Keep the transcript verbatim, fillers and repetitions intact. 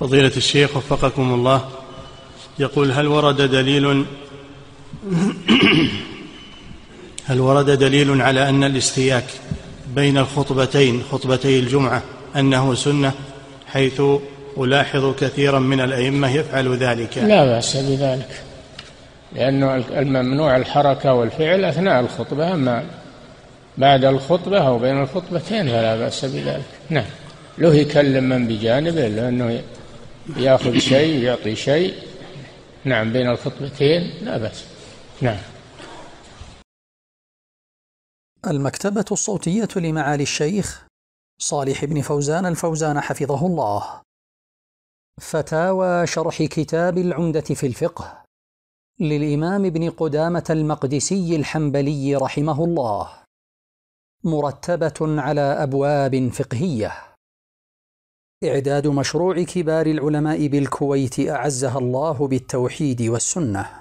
فضيلة الشيخ وفقكم الله، يقول: هل ورد دليل هل ورد دليل على أن الاستياك بين الخطبتين خطبتي الجمعة أنه سنة، حيث ألاحظ كثيرا من الأئمة يفعل ذلك؟ لا بأس بذلك، لأنه الممنوع الحركة والفعل أثناء الخطبة، أما بعد الخطبة أو بين الخطبتين فلا بأس بذلك. نعم، له يكلم من بجانبه، لأنه يأخذ شيء يعطي شيء. نعم، بين الخطبتين لا بأس. نعم. المكتبة الصوتية لمعالي الشيخ صالح بن فوزان الفوزان حفظه الله، فتاوى شرح كتاب العمدة في الفقه للإمام ابن قدامة المقدسي الحنبلي رحمه الله، مرتبة على أبواب فقهية. إعداد مشروع كبار العلماء بالكويت أعزها الله بالتوحيد والسنة.